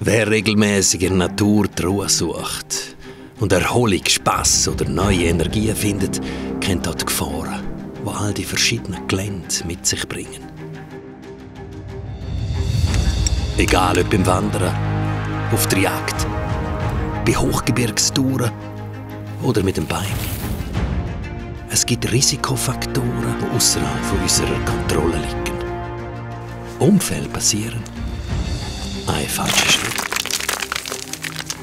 Wer regelmäßig in der Natur die Ruhe sucht und Erholung, Spass oder neue Energien findet, kennt auch die Gefahren, die all die verschiedenen Gelände mit sich bringen. Egal ob beim Wandern, auf der Jagd, bei Hochgebirgstouren oder mit dem Bike. Es gibt Risikofaktoren, die ausserhalb von unserer Kontrolle liegen. Unfälle passieren. Ein falscher Schritt.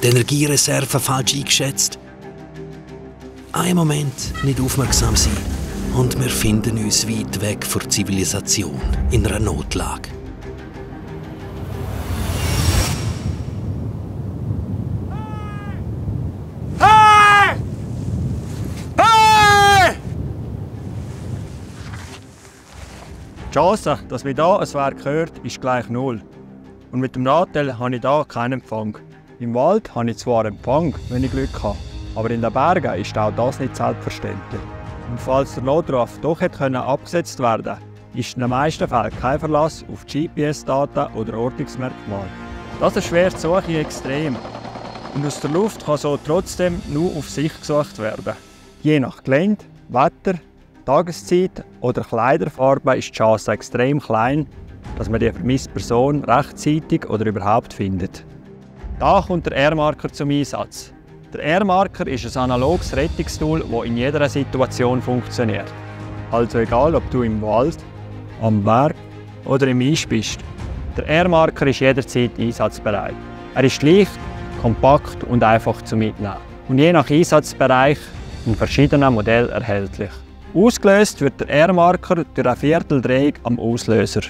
Die Energiereserven falsch eingeschätzt. Ein Moment nicht aufmerksam sein und wir finden uns weit weg von der Zivilisation in einer Notlage. Die Chance, dass wir hier ein Werk hören, ist gleich null. Und mit dem Radteil habe ich hier keinen Empfang. Im Wald habe ich zwar Empfang, wenn ich Glück habe, aber in den Bergen ist auch das nicht selbstverständlich. Und falls der Notruf doch hätte abgesetzt werden können, ist in den meisten Fällen kein Verlass auf GPS-Daten oder Ortungsmerkmale. Das erschwert die Suche extrem. Und aus der Luft kann so trotzdem nur auf sich gesucht werden. Je nach Gelände, Wetter, Tageszeit oder Kleiderfarbe ist die Chance extrem klein, dass man die vermisste Person rechtzeitig oder überhaupt findet. Da kommt der AirMarker zum Einsatz. Der AirMarker ist ein analoges Rettungstool, das in jeder Situation funktioniert. Also egal, ob du im Wald, am Berg oder im Eis bist. Der AirMarker ist jederzeit einsatzbereit. Er ist leicht, kompakt und einfach zu mitnehmen. Und je nach Einsatzbereich in verschiedenen Modellen erhältlich. Ausgelöst wird der AirMarker durch ein Vierteldrehung am Auslöser.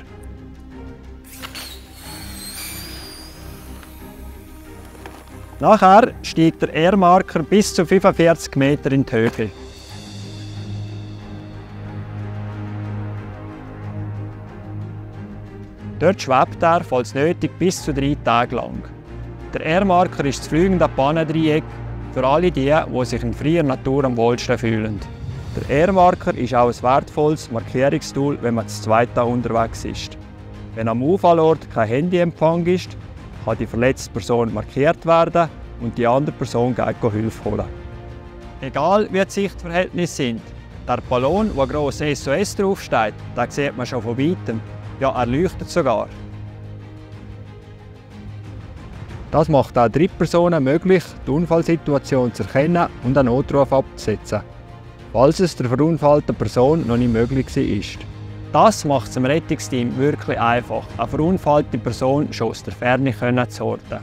Nachher steigt der AirMarker bis zu 45 Meter in die Höhe. Dort schwebt er, falls nötig, bis zu 3 Tage lang. Der AirMarker ist das fliegende Pannendreieck für alle die, die sich in freier Natur am wohlsten fühlen. Der AirMarker ist auch ein wertvolles Markierungstool, wenn man zu zweit unterwegs ist. Wenn am Unfallort kein Handyempfang ist, kann die verletzte Person markiert werden und die andere Person geht Hilfe holen. Egal wie die Sichtverhältnisse sind, der Ballon, wo gross SOS draufsteht, den sieht man schon von weitem. Ja, er leuchtet sogar. Das macht auch Drittpersonen möglich, die Unfallsituation zu erkennen und einen Notruf abzusetzen, falls es der verunfallten Person noch nicht möglich war. Das macht es dem Rettungsteam wirklich einfach, eine verunfallte Person schon aus der Ferne zu orten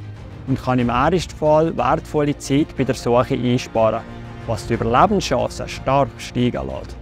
und kann im ersten Fall wertvolle Zeit bei der Suche einsparen, was die Überlebenschancen stark steigen lässt.